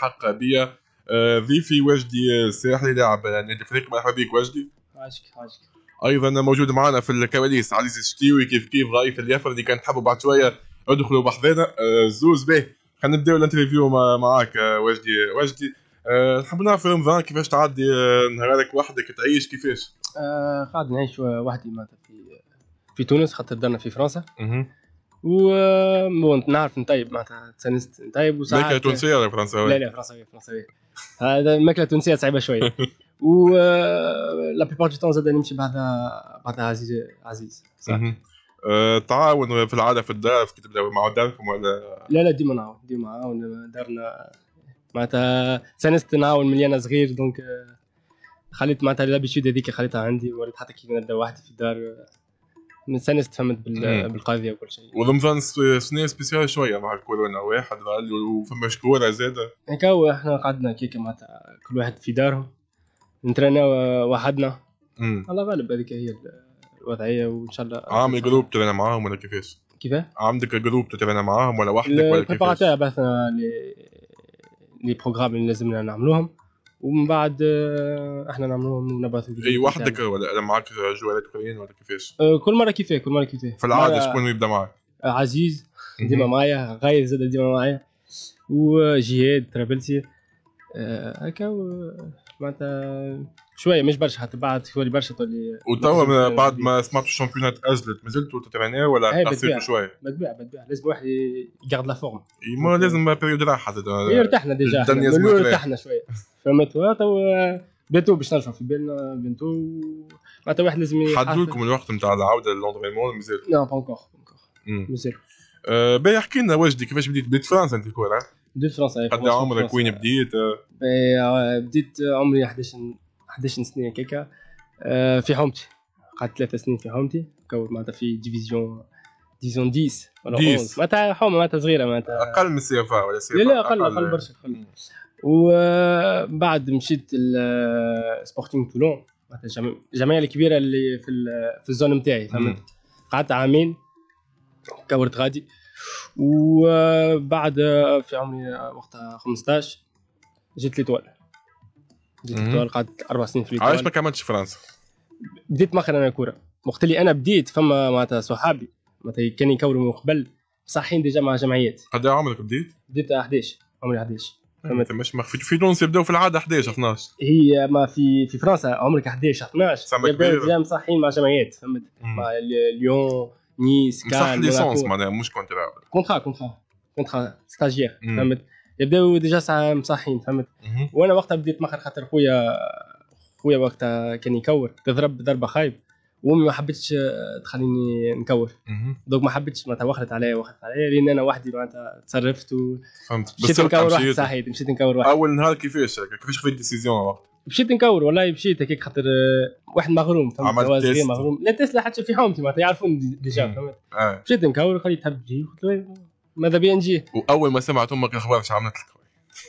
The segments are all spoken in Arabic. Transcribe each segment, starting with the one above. حقه بيا. ضيفي واجدي الساحلي لاعب نادي الفريق. مرحبا بك واجدي. عاشك. ايضا موجود معنا في الكواليس عزيز الشتوي كيف ضيف اليافر اللي كان نحبوا بعد شويه ادخلوا بحذانا. زوز به خلينا نبداو الانترفيو معاك واجدي. نحب نعرف رمضان كيفاش تعدي نهارك وحدك، تعيش كيفاش؟ قاعد نعيش وحدي معناتها في تونس خاطر درنا في فرنسا. و نعرف نطيب معناتها تسنست نطيب وساعات ماكلة تونسية ولا فرنساوية؟ لا فرنساوية. هذا ماكلة تونسية صعيبة شوية. و لا بيبار دو تون زاد نمشي بعدها عزيز. صح. تعاون في العادة في الدار كي تبداو مع داركم ولا؟ لا ديما نعاون دارنا معناتها تسنست نعاون من أنا صغير، دونك خليت معناتها لابيتود هذيك خليتها عندي، وليت حتى كي نبدا وحدي في الدار من سنة تفهمت بالقضية وكل شيء. ورمضان سنة سبيسيال شوية مع الكورونا، واحد قال وفما شكورة زادة. هكا احنا قعدنا كيكا معناتها كل واحد في داره نترنا وحدنا. الله غالب هذيك هي الوضعية وإن شاء الله. عامل جروب ترانا معاهم ولا كيفاش؟ عندك جروب ترانا معاهم ولا وحدك ولا كيفاش؟ بعثنا لي بروغرام اللي لازمنا نعملوهم. ومن بعد احنا نعملوهم ونبعثوا. اي وحدك ولا معاك جوالات اخرين ولا كيفاش؟ كل مره كيفاه في العاده. شكون يبدا معاك؟ عزيز ديما معايا، غاير زاد ديما معايا، وجهاد ترابلسي هكا معناتها شويه مش برشا، حتى بعد تولي برشا تولي. وتوا بعد ما سمعت الشامبيونات اجلت مازلتوا تترينيو ولا تحسبوا شويه؟ بالطبيعه لازم واحد يقعد لا فورم، ما لازم بيريود راحه. ارتحنا ديجا، ارتحنا شويه فهمت. توا بيتو باش نرجعوا في بالنا بينتو معناتها واحد لازم حددوا لكم الوقت نتاع العوده للونترينمون مازال؟ لا با انكور مازال. باهي احكي لنا واجدي كيفاش بديت فرنسا انت الكره؟ بديت فرنسا قد عمرك وين بديت؟ بديت عمري 11 سنه كيكا في حومتي، قعدت 3 سنين في حومتي كوت معناتها في ديفيزيون 10 ولا 11 معناتها حومه معناتها صغيره معناتها اقل من السيافا ولا سيافا. لا اقل برشا. وبعد مشيت سبورتينغ تولون معناتها الجمعيه الكبيره اللي في الزون نتاعي فهمت. قعدت عامين كورت غادي، وبعد في عمري وقتها 15 جيت ليتوال قعدت 4 سنين في ليتوال. علاش ما كملتش فرنسا؟ بديت ماخر انا كوره وقت اللي انا بديت، فما معناتها صحابي معناتها كانوا يكوروا من قبل صحين ديجا مع جمعيات. قد ايه عمرك بديت؟ بديت 11 عمري 11 فهمت. مش في تونس يبداو في العاده 11 12 هي، ما في فرنسا عمرك 11 12 يبداو ديجا صحين مع جمعيات فهمت، مع ليون نيس كان ليسونس معناها مش كونترا كونترا ستاجير فهمت. يبداو ديجا ساعه مصحين فهمت. وانا وقتها بديت مخر خاطر خويا وقتها كان يكور تضرب ضربه خايب، وامي ما حبيتش تخليني نكور، دوك ما حبيتش معناتها وخرت عليا لان انا وحدي معناتها تصرفت فهمت. بس نكور واحد صحيح مشيت نكور واحد. اول نهار كيفاش خديت ديسيزيون وقت؟ مشيت نكور والله، مشيت هكاك خاطر واحد مغروم فهمت، وازغي مغروم لا تسلا حتى في حومتي معناتها يعرفوني ديجا فهمت. مشيت نكور وخليت حب تجي قلت ماذا بيا نجي. واول ما سمعت امك الاخبار اش عملت لك؟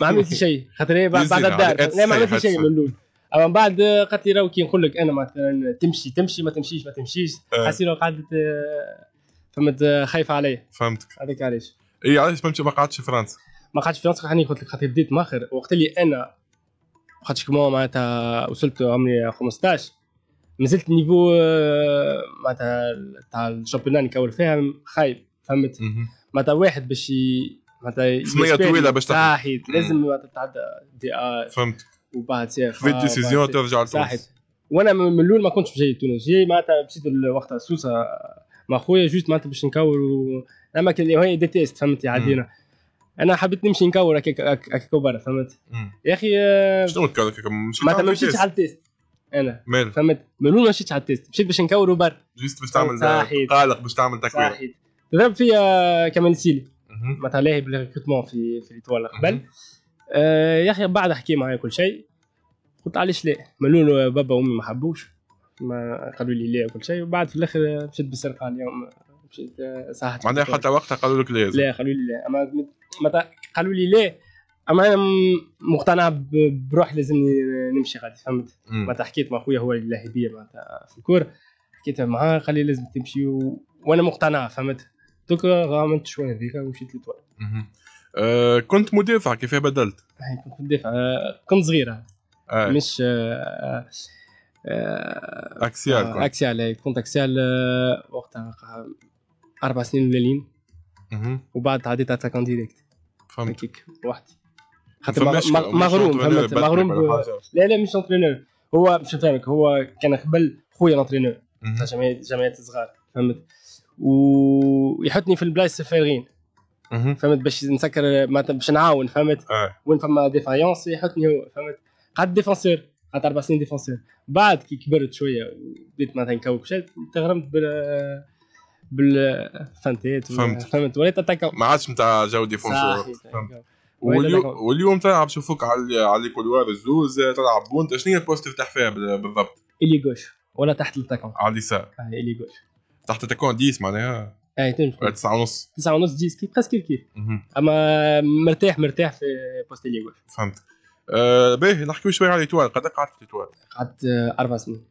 ما عملتش شيء خاطر بعد الدار لا ما عملتش شيء من الاول. اما بعد قالت لي راهو كي نقول لك انا مثلا تمشي ما تمشيش حسيت قعدت فهمت خايفه عليا فهمتك. هذاك علاش ما قعدتش فرنسا خليني قلت لك خاطر بديت ماخر وقت اللي انا خاطش كما معناتها وصلت عمري 15 مازلت نيفو معناتها تاع الشامبيونان كاول فيها خايب فهمت. معناتها واحد باش معناتها سميه طويله باش تحيد لازم تتعدى دي ا فهمت. وبعد في ديسيزيون ترجع لتونس، وانا من الاول ما كنتش جاي لتونس، جاي معناتها مشيت وقتها سوسه مع خويا جوست معناتها باش نكور الاماكن اللي هي دي تيست فهمت عادينا. انا حبيت نمشي نكور هكاك برا فهمت يا اخي. شنو نكور معناتها ما مشيتش على التيست انا فهمت، من الاول ما مشيتش على التيست، مشيت باش نكور برا جوست باش تعمل قالق باش تعمل تكوين. ضرب فيا كمال سيلي معناتها لاعب ريكروتمون في ليتوال قبل يا اخي. بعد حكي معايا كل شيء قلت علاش لا، ملولو بابا وامي ما حبوش، ما قالوا لي لا وكل شيء. وبعد في الاخر مشيت بالسرقه اليوم مشيت صحت معناها حتى وقتها قالوا لك لازم لا قالوا لي لا، اما متى قالوا لي لا اما انا مقتنع بروحي لازم نمشي غادي فهمت. متى حكيت مع خويا هو اللاهبيه معناتها في الكوره، حكيت معاه قال لي لازم تمشي وانا مقتنع فهمت. دوك غامنت شويه هذيك ومشيت لتوال. كنت مدافع كيف بدلت؟ كنت مدافع كنت صغيرة مش أكسيال أكسيال كنت أكسيال وقتها 4 سنين مليين وبعد عديت أتاكون ديريكت فهمتك وحدي خاطر مغروم لا لا مش انترينور هو مش فاهمك هو كان قبل خويا انترينور تاع جمعيات الصغار فهمت ويحطني في البلايص الصغيرين فهمت باش نسكر باش نعاون فهمت وين فما ديفايونس يحطني هو فهمت قعد ديفونسير قعدت 4 سنين ديفونسير بعد كي كبرت شويه بديت معناتها نكوك شاد تغرمت بالفانتات فهمت وليت اتاكا ما عادش نتاع جو ديفونسور فهمت واليوم تلعب شوفوك على الكولوار الزوز تلعب بونت شنو هي البوست تفتح فيها بالضبط اللي غوش ولا تحت التاكون على اليسار اللي غوش تحت التاكون 10 معناها اي 9.5 10 كي برسك كي اما مرتاح في بوست اللي غوش فهمت باهي نحكيو شويه على التوال قد قعدت في التوال قعدت 4 سنين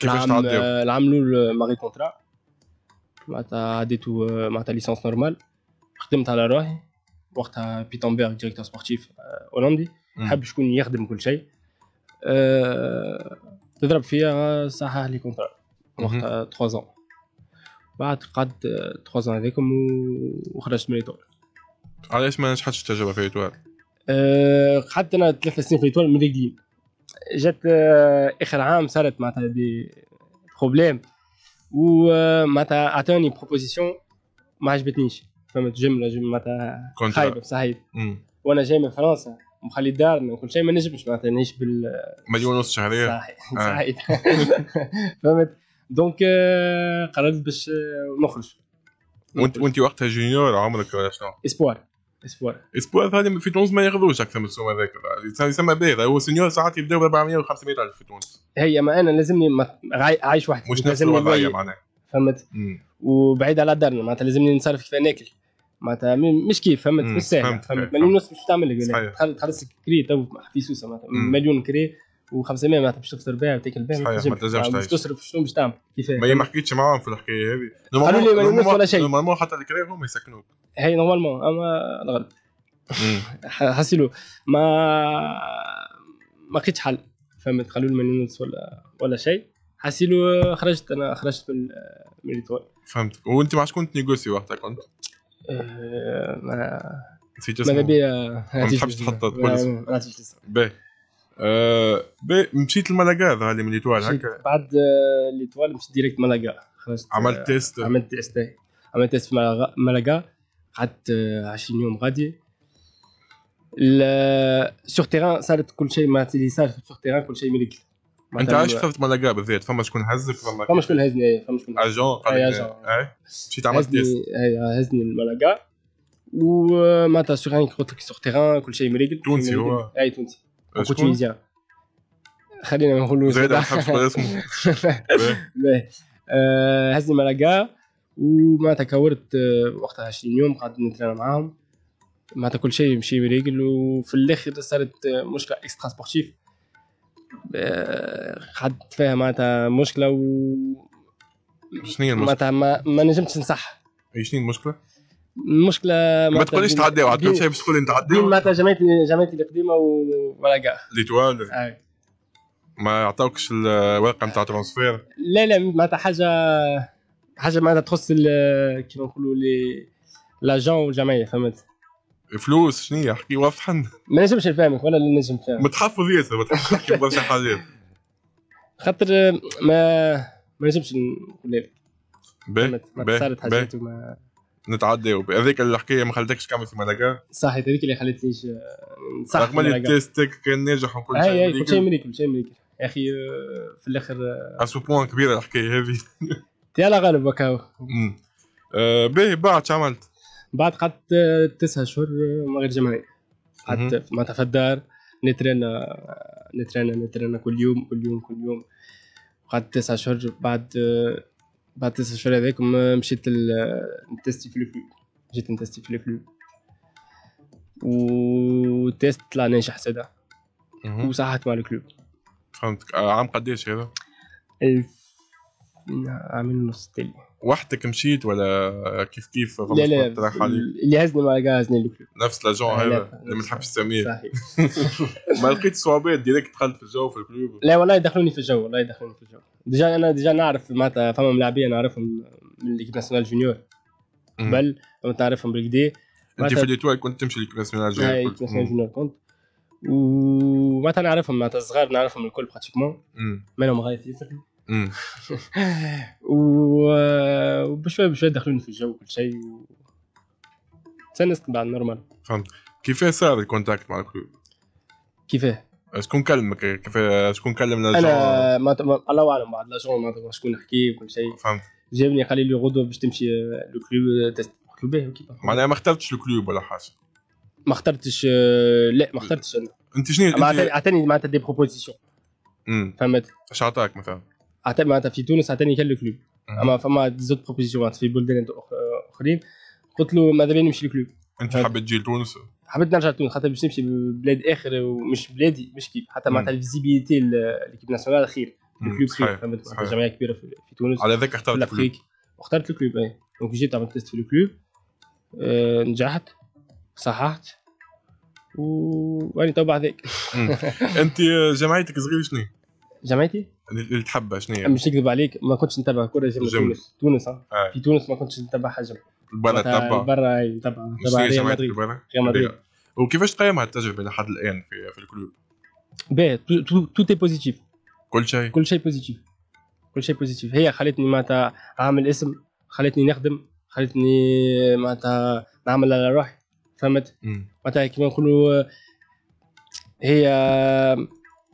كيفاش تعديو العملوا ماري كونترا معناتها عديتو معناتها ليسانس نورمال خدمت على روحي وقتها بيتنبرغ ديريكتور سبورتيف هولندي حب شكون يخدم كل شيء تضرب فيها صحح لي كونترا وقتها 3 ans بعد قعد 3 ans هذيكم وخرجت من ايطاليا علاش ما نجحتش التجربه في ايطاليا قعدت انا 3 سنين في ايطاليا من قديم جات اخر عام صارت معناتها دي بروبليم ومعناتها عطاني بروبوزيسيون ما عجبتنيش فهمت جمله معناتها خايبه صحيح وانا جاي من فرنسا ومخلي دارنا وكل شيء ما نجمش معناتها نعيش بال 1.5 مليون شهريه صحيح فهمت دونك قررت باش نخرج وانت وقتها جونيور عمرك شنو اسبوار هذه في تونس ما ياخذوش اكثر من السوم هذاك يسمى بيض هو سنيور ساعات يبداو 400 و500 الف في تونس هي ما انا لازمني عايش وحدي مش لازم نضيع معناها فهمت وبعيد على دارنا معناتها لازمني نصرف كيف ناكل معناتها مش كيف فهمت مش سهل فهمت 1.5 مليون مش تعمل لك تخلص كري تو في سوسه معناتها 1 مليون كري و500 معناتها باش تفطر بها وتاكل بها ما تصرف شنو باش تعمل كيف ما حكيتش معاهم في الحكايه هذه نورمالمون حتى الكريم هم يسكنوك هي نورمالمون اما الغلب حاسيلو ما لقيتش حل فهمت خلوا لي مليونس ولا شيء حاسيلو خرجت من الايطوال فهمت وانت مع شكون تنيغوسي وقتها كنت ما تحبش تحط كل باهي مشيت لمالاغا هذه من الايطوال هكا بعد الايطوال مشيت ديريكت مالاغا عملت تيست في مالاغا قعدت 20 يوم غادي سور تيران صارت كل شيء ما تلي صار في سور تيران كل شيء ملك انت عايش في مالاغا بالذات فما شكون هزك فما شكون هزني فما شكون اجون مشيت عملت تيست هزني لمالاغا وما تاع سور تيران كل شيء ملك تونسي هو اي تونسي كوتيزيان خلينا ما نقولوش زيد حبش اسمه هزني مالاغا وما تكورت وقتها 20 يوم قعدت نترينا معاهم ما كل شيء يمشي بريجل وفي الاخر صارت مشكله اكسترا سبورتيف قعدت فيها معناتها مشكله شنو المشكله ما نجمتش نصح شنو المشكله ما تقوليش تعديوا على كل شيء باش تقولي نتعديوا معناتها جمعيتي القديمه ومالاغا ليتوال ما عطاوكش الورقه نتاع ترانسفير لا معناتها حاجه معناتها تخص كيما نقولوا لي لاجون والجمعيه فهمت فلوس شنو هي احكي واضحا ما نجمش نفهمك ولا نجم نفهم متحفظ ياسر تحكي برشا حاجات خاطر ما نجمش نقول لك ما صارت حاجات وما نتعداو هذيك الحكايه ما خلتكش كامل في مالاغا صحيح هذيك اللي خلتنيش نصح رغم اللي تيستك كان ناجح وكل شيء كل شيء مليك يا اخي في الاخر اسو بوان كبيره الحكايه هذه يلا غالب وكاو باهي بعد عملت بعد قعدت 9 شهور من غير جمعيه قعدت معناتها في الدار نترينا كل يوم قعدت 9 شهور بعد 9 شهور هذيك مشيت نتيستي في الفلو وتيست طلع ناجح ساده وصححت مع الكلوب فهمتك عام قداش هذا 1.5 عام وحدك مشيت ولا كيف كيف؟ لا لا اللي هزني مع جازني نفس لجون هذا اللي ملحق السمير صحيح. ما لقيت صوابيت ديريكت دخلت في الجو في الكلوب. لا والله يدخلوني في الجو، والله يدخلوني في الجو. ديجا انا نعرف معناتها فما ملاعبيه نعرفهم من ليكيب ناسيونال جونيور بل نعرفهم بالكدي. انت في التوي كنت تمشي ليكيب ناسيونال جونيور كنت ومعناتها نعرفهم معناتها الصغار نعرفهم الكل براتيكومون منهم غايف يفرق وبشوي بشوي دخلوني في الجو كل شيء تنست بعد نورمال. فهمت كيفاه صار الكونتاكت مع الكلوب؟ كيفاه شكون كلمك؟ كيفاه شكون كلم لاجون؟ انا ما الله اعلم بعد لاجون ما شكون نحكي وكل شيء. فهمت جابني قال لي غدوه باش تمشي للكلوب تكلوبه وكيف. معناها ما اخترتش الكلوب ولا حاجه؟ ما اخترتش، لا ما اخترتش. انا انت شنو عطاني معناتها دي بروبوزيسيون فهمت اش عطاك مثلا؟ عطاني معناتها في تونس عطاني كل الكلوب اما فما زوت بروبوزيسيونات في بلدان اخرين قلت له ماذا بينا نمشي للكلوب. انت حابب تجي لتونس؟ حبيت نرجع لتونس خاطر باش نمشي بلاد اخر ومش بلادي مش كيب حتى معناتها الفيزيبيليتي ليكيب ناسيونال خير الكلوب خير فهمت جمعيه كبيره في تونس. على ذاك اخترت الكلوب؟ اخترت الكلوب اي دونك جيت عملت تيست في الكلوب نجحت صححت واني تبع ذاك. انت جمعيتك صغيره شنو؟ جمعيتي اللي تحبها شنو؟ مش نكذب عليك ما كنتش نتابع كره جمهوريه تونس في تونس ما كنتش نتابع حاجه برا تبع برا تبع ريال مدريد. وكيفاش تقيم هالتجربه لحد الان في الكلوب؟ باهي تو تي بوزيتيف كل شيء بوزيتيف هي خلتني معناتها عامل اسم خلتني نخدم خلتني معناتها نعمل على روحي فهمت معناتها كيما نقولوا هي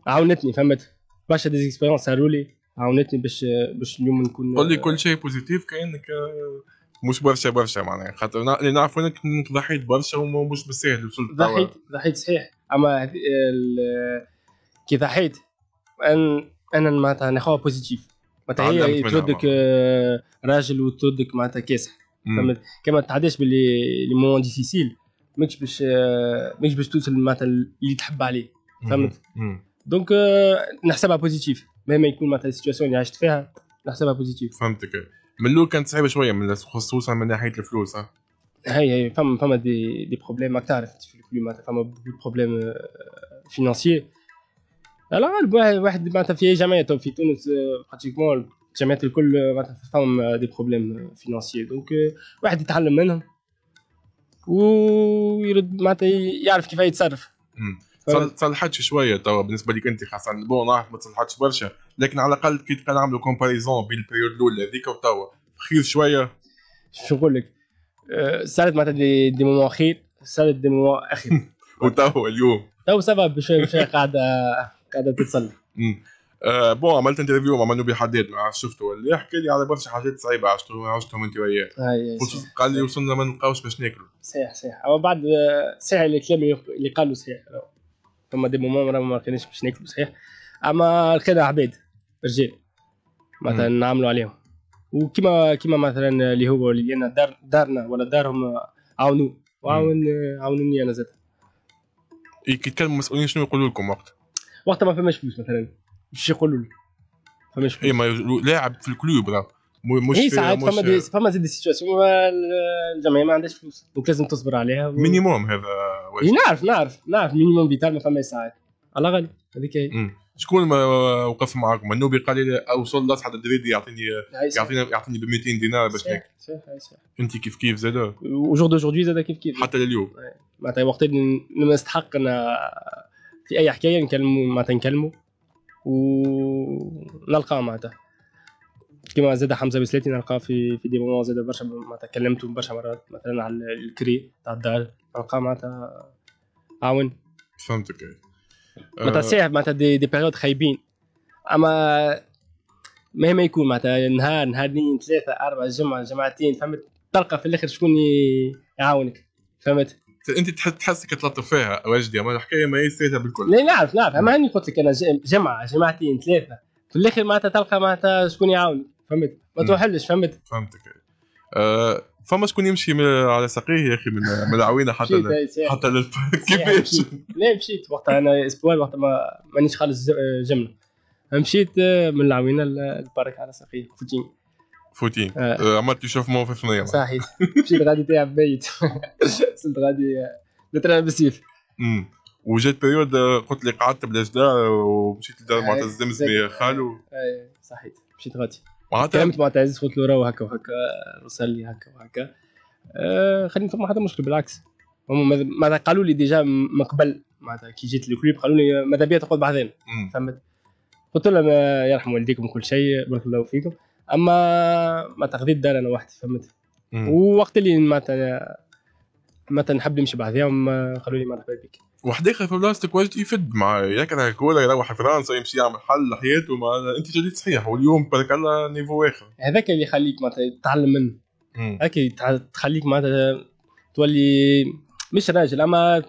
عاونتني فهمت برشا دي اكسبيريونس صارولي عاونتني باش اليوم نكون. قول لي كل شيء بوزيتيف كانك مش برشا معناها خاطر اللي نعرفو انك ضحيت برشا ومش بالسهل وصلت. ضحيت صحيح اما كي ضحيت انا معناتها ناخذها بوزيتيف معناتها هي تردك راجل وتردك معناتها كاسح فهمت كما تعداش باللي لي مومون ديفيسيل ماكش باش توصل معناتها اللي تحب عليه فهمت دونك نحسبها بوزيتيف مهما يكون معناتها السيتواسيون اللي عشت فيها نحسبها بوزيتيف. فهمتك من الأول كانت صعيبه شويه من خصوصا من ناحيه الفلوس ها هي فما دي بروبليم ماك تعرف في الكليمات فما بروبليم فينانسيي على واحد معناتها في جمعيه في تونس براتيكومون جمعيات الكل معناتها فما دي بروبليم فينانسيي دونك واحد يتعلم منهم ويرد معناتها يعرف كيف يتصرف. صلحتش شويه توا بالنسبه لك انت خاصه بون نعرف ما تصلحتش برشا لكن على الاقل كي تبقى نعملوا كومباريزون بين البيريود الاولى هذيك وتوا خير شويه. شو نقول لك صارت معناتها دي مومون خير صارت دي مومون اخير وتوا اليوم سبب بشويه قاعده تتصلح. بون عملت انترفيو مع منوبي حداد ما شفته ولا حكى لي على برشا حاجات صعيبه عشتهم انت وياه قال لي وصلنا ما نلقاوش باش ناكلوا صحيح اما بعد صحيح الكلام اللي قالوا صحيح ثم دي مومون ما كانش باش ناكلوا صحيح اما كذا عباد رجال مثلا نعملوا عليهم وكما مثلا اللي هو اللي لنا دارنا ولا دارهم عاونوا عاونوني انا زاد. كي تكلموا مسؤولين شنو يقولوا لكم وقت ما فماش فلوس مثلا باش يقولوا لي فماش فلوس لاعب في الكلوب راه مش في ساعات فما زاد السيتواسيون الجمعيه ما عندهاش فلوس ولازم تصبر عليها مينيموم هذا نعرف مينيموم فيتال ما فما ساعات على غالي هذيك هي. شكون ما وقف معاكم؟ النوبي قال لي اوصل لاصحى الدريدي يعطيني ب 200 دينار باش ناكل صح. انت كيف زاد aujourd'hui زاد كيف حتى لليوم معناتها وقت اللي نستحق في اي حكايه نكلموا ونلقى معناتها كما زاد حمزه بسلاتي نلقى في دي مومون زاد برشا معناتها كلمته برشا مرات مثلا على الكري تاع الدار نلقى معناتها عاون. فهمتك معناتها صعيب معناتها دي بيريود خايبين اما مهما يكون معناتها نهار نهارين ثلاثه اربعه جمعه جمعتين فهمت تلقى في الاخر شكون يعاونك فهمت. انت تحسك تلطف فيها واجدي اما الحكايه ما يسيتها بالكل. لا نعرف اما هاني قلت لك انا جمعه جمعتين ثلاثه في الاخر معناتها تلقى معناتها شكون يعاونك فهمت ما توحلش فهمت. فهمتك فما شكون يمشي على ساقيه يا اخي من العوينه حتى كيفاش؟ لا مشيت وقت انا اسبوع وقت مانيش خالص جمله مشيت من العوينه للبارك على ساقيه فوتين فوتين عمال تشوف موقف نير صحيح مشيت غادي تلعب ميت وصلت غادي نترعب بالسيف وجات بريود قلت لي قعدت بلا جدار ومشيت لدار معتز دمزمي خالو اي صحيح مشيت غادي كلمت معتز قلت له راه هكا وهكا رسل لي هكا وهكا خليني نفهم هذا المشكل بالعكس هما ماذا قالوا لي ديجا من قبل معناتها كي جيت للكلوب قالوا لي ماذا بيا تقعد بعضنا فهمت قلت لهم يرحم والديكم كل شيء بارك الله فيكم اما ما تغذيت دار انا وحدي فهمت ووقت اللي ما نحب نمشي بعضيهم قالوا لي مرحبا بك وحديك في بلاصتك واجد يفد معايا ياك راه كولا يروح فرنسا يمشي يعمل حل لحياته انت جديد صحيح واليوم بارك الله نيفو اخر هذاك اللي يخليك معناتها تتعلم منه اكيد تخليك معناتها تولي مش راجل اما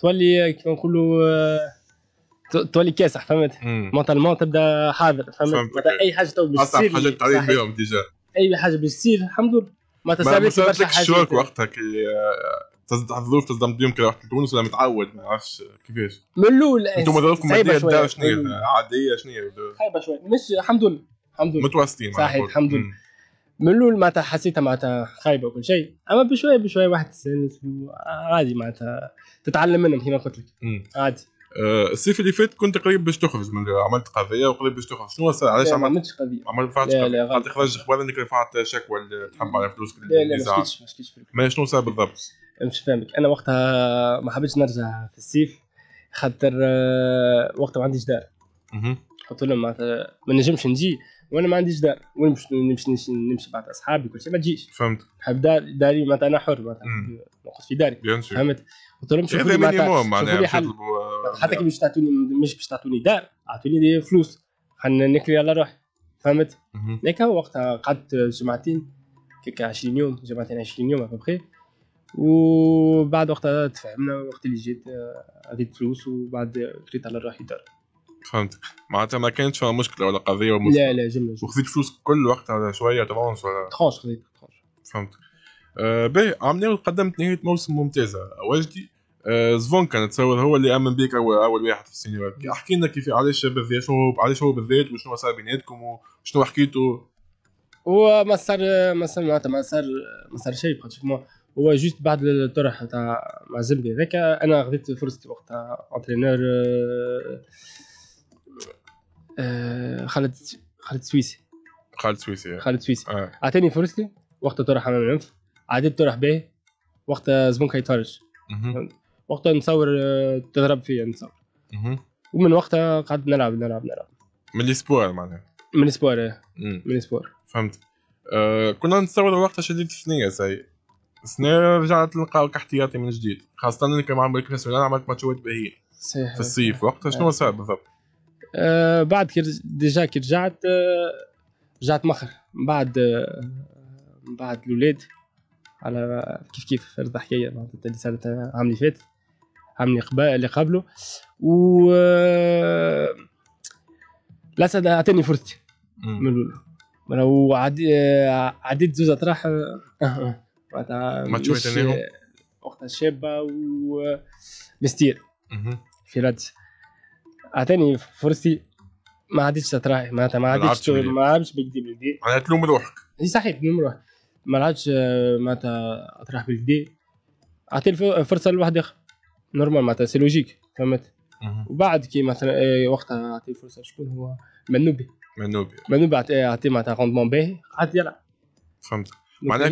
تولي كيما نقولوا تولي كاسح فهمت مونطالمون تبدا حاضر فهمت اي حاجه تو بالسير اصعب حاجه تعرف بهم ديجا اي حاجه بالسير الحمد لله ما تسابقش برشا حاجات وقتها كي تصدع الظروف تصدم بيهم كي رحت لتونس ولا متعود ما عرفش كيفاش من الاول انتم ظروفكم ماديه دار شنو عاديه شنو خايبه شويه مش الحمد لله الحمد لله متواصلين صحيح الحمد لله من الاول معناتها حسيتها معناتها خايبه وكل شيء اما بشويه بشويه واحد سنت عادي معناتها تتعلم منهم كيما قلت لك عادي الصيف اللي فات كنت قريب باش تخرج من عملت قضيه وقريب باش تخرج شنو صار علاش عملتش قضيه عملت فاعت قعدت خرج اخبار انك رفعت شكوى تحب على فلوسك ما شفتش ما شنو صار بالضبط مش فاهمك انا وقتها ما حبيتش نرجع في الصيف خاطر وقتها ما عنديش دار قلت لهم معناتها ما نجمش نجي وانا ما عنديش دار وين باش نمشي بعد اصحابي كل شيء ما تجيش فهمت نحب داري معناتها انا حر معناتها نقعد في داري فهمت قلت لهم شوفوا لي معناتها حتى كي مش تعطوني دار اعطوني فلوس خلينا ناكل على روحي فهمت لكن وقتها قعدت جمعتين كيك 20 يوم جمعتين 20 يوم ابخي وبعد وقتها تفهمنا وقت اللي جيت عطيت فلوس وبعد كريت على روحي دار فهمتك معناتها ما كانتش فيها مشكله ولا قضيه ولا لا جمله وخذيت فلوس كل وقت على شويه ترونس ولا ترونس خذيت فهمت باهي عام ناوي قدمت نهايه موسم ممتازه واجدي زفونكا نتصور هو اللي امن بيك اول واحد في السينيور احكي لنا كيف علاش بالذات علاش هو بالذات وشنو صار بيناتكم وشنو حكيتوا وما صار ما صار شيء براتيكمون هو جوست بعد الطرح تاع مع زمبي هذاك انا خذيت فرصتي وقتها انترينور خالد السويسي اعطاني فرصتي وقت طرح حمام العنف عادت طرح به وقت زبونكا يتفرج وقت نصور تضرب فيا نصور ومن وقتها قعدت نلعب من الاسبوع معناها من الاسبوع فهمت كنا نصور وقتها شديد الثنيه ساي السنه رجعت نلقاوك احتياطي من جديد خاصه انك مع الملك ناسيونال عملت ماتشات باهيه في الصيف وقتها شنو صار بالضبط بعد ديجا كي رجعت مخر بعد الولاد على كيف فرض حكايه معناتها اللي صارت العام اللي فات اللي قبله و لسه اعطاني فرصتي من الاول راهو عديت زوز اطراح معناتها ماتشات نيرو وقتها شابه ومستير في رادس اعطاني فرصتي ما عادتش تراعي معناتها ما عادتش بجدي بالدي انا تلوم روحك اي صحيح تلوم روحك ما عادش معناتها اطرح بالدي اعطيني فرصه لواحد اخر نورمال معناتها سي لوجيك فهمت وبعد كي مثلا وقتها اعطيني فرصه شكون هو منوبي اعطي معناتها روندمون باهي قعد يلعب فهمت معناها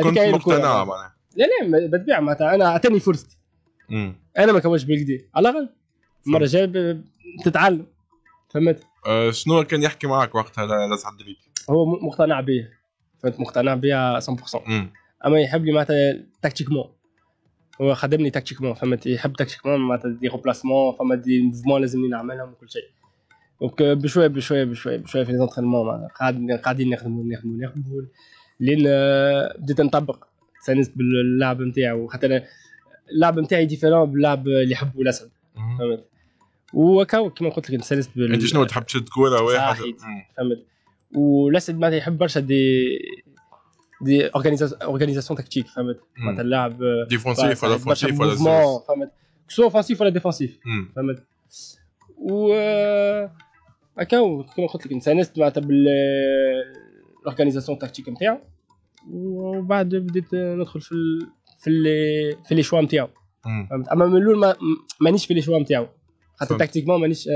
كنت مقتنع معناها لا بالطبيعه معناتها انا اعطاني فرصتي انا ما كونش بالدي على الأقل المره الجايه تتعلم فهمت شنو كان يحكي معك وقتها لازم عبدليك هو مقتنع بيه فهمت مقتنع بيه 100% اما يحب لي معناتها تكتيكمون هو خدمني تكتيكمون فهمت يحب تكتيكمون معناتها دي ريبلاسمون فما دي موفمون لازم نعملهم وكل شيء دونك بشويه بشويه بشويه بشويه في ليزونترينمون معناتها قاعدين نخدموا لين بديت نطبق تسانست باللعب نتاعو خاطر اللعب نتاعي ديفيرون باللعب اللي يحبوا الاسد فهمت وكاو كما قلت لك نسالت انت شنو تحب تشد كوره واحد فهمت والاسد ما يحب برشا دي اورغانيزاسيون تكتيك فهمت معناتها اللاعب ديفونسيف ولا اوفنسيف ولا فهمت سو اوفنسيف ولا ديفونسيف فهمت و هكاو كما قلت لك نسالت معناتها بال لورغانيزاسيون تاكتيك نتاعو، وبعد بديت ندخل في لي شوا نتاعو. اما من الاول مانيش في لي شوا نتاعو، حتى تاكتيكمون مانيش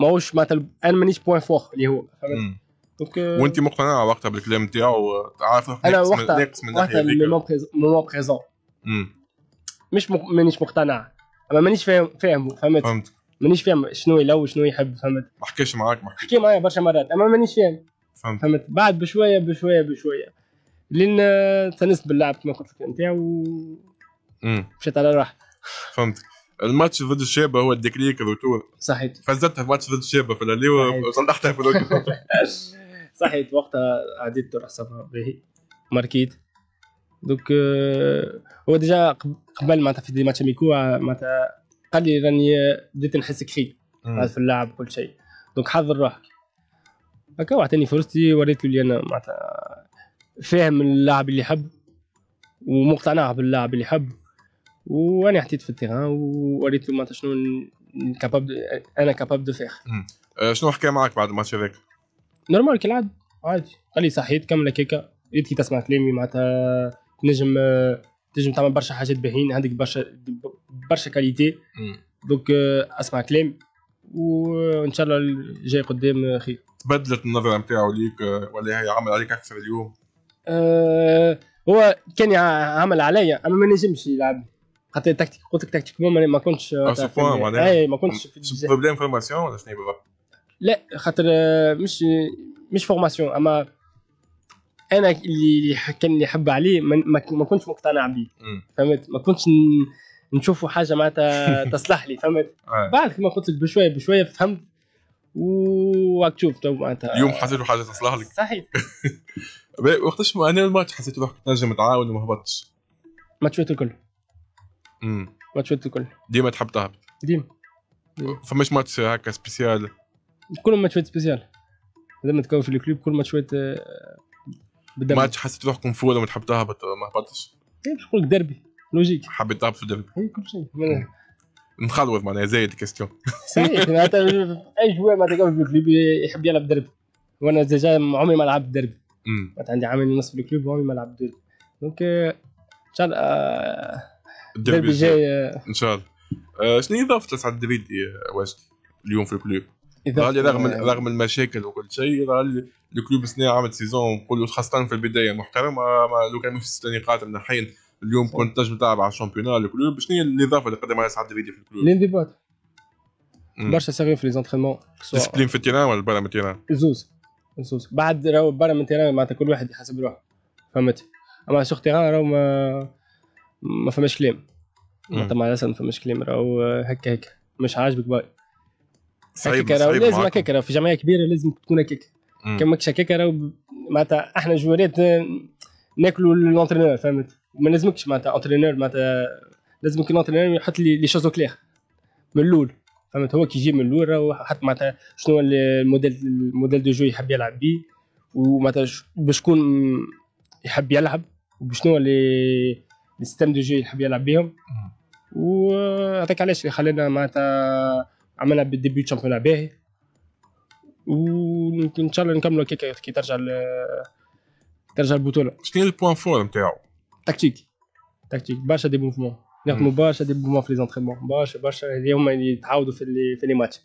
ماهوش معناتها انا مانيش بوين فور اللي هو فهمت. وانت مقتنع وقتها بالكلام نتاعو، عارف ناقص من ناحيه مومون بريزون مش مانيش مقتنع، اما مانيش فاهمه فهمت، مانيش فاهم شنو يلو شنو يحب فهمت. ما حكاش معاك؟ ما حكيت معايا برشا مرات اما مانيش فاهم فهمت. بعد بشويه بشويه بشويه لين تنست باللعب كما قلت لك نتاعو، مشيت على راحتي فهمت. الماتش ضد الشابه هو الديكليك الروتور صحيت، فزتها في ماتش ضد الشابه في اللي وصلحتها في الوقت صحيت. وقتها عديت ترحسبها باهي ماركيت دوك. هو ديجا قبل معناتها في دي ماتش ميكو معناتها قال لي راني بديت نحس كخي في اللعب كل شيء، دوك حضر روحك هكا. وعطاني فرصتي، وريت له اللي انا معناتها فاهم اللاعب اللي يحب ومقتنع باللاعب اللي يحب، وانا حطيت في التيران ووريت له معناتها شنو انا كاباب دو فيغ. شنو حكى معاك بعد الماتش هذاك؟ نورمال كالعاده عادي، قال لي صحيت كمل هكاكا، لقيت كي تسمع كلامي معناتها تنجم تعمل برشا حاجات باهيين، عندك برشا كاليتي، دوك اسمع كلامي وان شاء الله جاي قدام خير. تبدلت النظره نتاعو ليك ولا هي عمل عليك اكثر اليوم؟ هو كان عمل عليا اما ما نجمش يلعب، حتى التكتيك قلت لك تكتيك ما كنتش ما كنتش في بروبليم فورماسيون ولا شنو بالضبط؟ لا خاطر مش فورماسيون، اما انا اللي كان يحب عليه ما كنتش مقتنع بيه فهمت، ما كنتش نشوفه حاجه معناتها تصلح لي فهمت. بعد كما قلت لك بشويه بشويه فهمت، وتشوف معناتها اليوم حسيت حاجه تصلح لك صحيح. وقتاش انا الماتش حسيت روحك تنجم تعاون وما هبطتش؟ ماتشات الكل ماتشات الكل ديما تحب تهبط ديما. فماش ماتش هكا سبيسيال؟ كل ماتشات سبيسيال لازم تكون في الكلوب، كل ماتشات ماتش حسيت روحك مفوله وما تحب تهبط ما هبطتش؟ باش نقول لك دربي لوجيك حبيت تهبط في الدربي كل شيء نخلوض معناها زايد كاستيون صحيح. اي جوار ما تلقاوش في الكلوب يحب يلعب دربي، وانا ديجا عمري ما لعبت دربي، عندي عامل ونص في الكلوب وعمري ما لعبت دربي، دونك ان شاء الله الدربي جاي ان شاء الله. شنو اضافه لسعد الدريدي واجدي اليوم في الكلوب؟ رالي رغم المشاكل وكل شيء رالي الكلوب السنة عمل سيزون نقولوا خاصة في البداية محترمة، لو كان مش ستة نقاط من الحين اليوم كنت تنجم تلعب على الشامبيونال الكلوب. شنو هي الإضافة اللي قدمها سعد الدريدي في الكلوب؟ الانضباط برشا سيريو في ليزونترينمون، ديسبلين في التيران ولا برا من التيران؟ الزوز بعد راهو برا من التيران معناتها كل واحد يحسب روحه فهمت، أما سوغ تيران راهو ما فماش كلام معناتها مع الأسف ما فماش كلام، راهو هكا مش عاجبك باي صعيب لازم هكاك في جمعيه كبيره لازم تكون هكاك، كان ماكش هكاك راهو معناتها احنا جوارات ناكلوا لونترينور فهمت، وما لازمكش معناتها اونترينور معناتها لازمك اونترينور يحط لي شوز كلير من الاول فهمت. هو كي يجي من الاول راهو حط معناتها شنو الموديل دو جو يحب يلعب بيه، ومعناتها بشكون يحب يلعب وبشنو لي سيستم دو جو يحب يلعب بيهم، وهذاك علاش اللي خلينا معناتها عملنا بالديبيو تشامبيون باهي، وان شاء الله نكملوا كي ترجع البطوله. شنو البوان فور نتاعو؟ تكتيك برشا دي موفمون، نخدموا برشا دي موفمون في ليزونترينمون برشا اللي هما اللي يتعاودوا في لي ماتش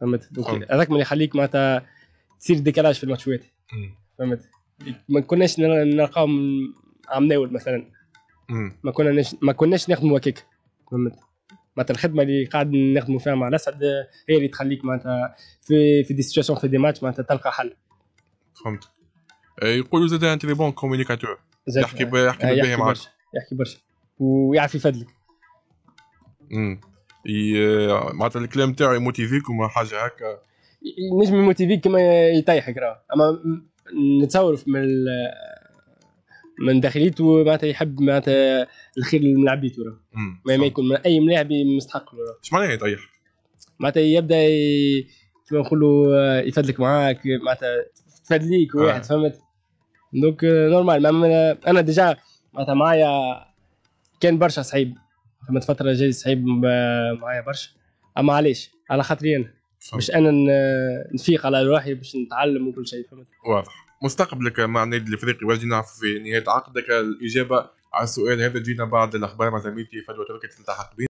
فهمت. هذاك اللي يخليك معناتها تصير ديكالاج في الماتشات فهمت. ما كناش نلقاو عمناول مثلا، ما كناش نخدموا هكاك فهمت. معناتها الخدمه اللي قاعد نخدموا فيها مع الاسعد هي اللي تخليك معناتها في دي سيتواسيون في دي ماتش معناتها تلقى حل فهمت. يقولوا زاد انت بون كومونيكاتور، يحكي باهي معاك، يحكي برشا ويعرف يفدلك. معناتها الكلام تاعو يموتيفيك وما حاجه هكا نجم يموتيفيك كما يطيحك راه، اما نتصور من داخليته معناتها يحب معناتها الخير لملاعبيته راه ما يكون من اي ملاعب مستحق له راه. اش معناها يطيح؟ معناتها يبدا كيما نقولوا يفدلك معاك معناتها تفدليك واحد فهمت. دونك نورمال انا ديجا معناتها معايا كان برشا صعيب فهمت، فتره جاي صعيب معايا برشا، اما علاش؟ على خاطري انا مش انا نفيق على روحي باش نتعلم وكل شيء. فهمت واضح مستقبلك مع النادي الافريقي. واجدي نعرف في نهايه عقدك الاجابه على السؤال هذا، جينا بعد الاخبار مع زميلتي فدوى تركي تلتحق بنا.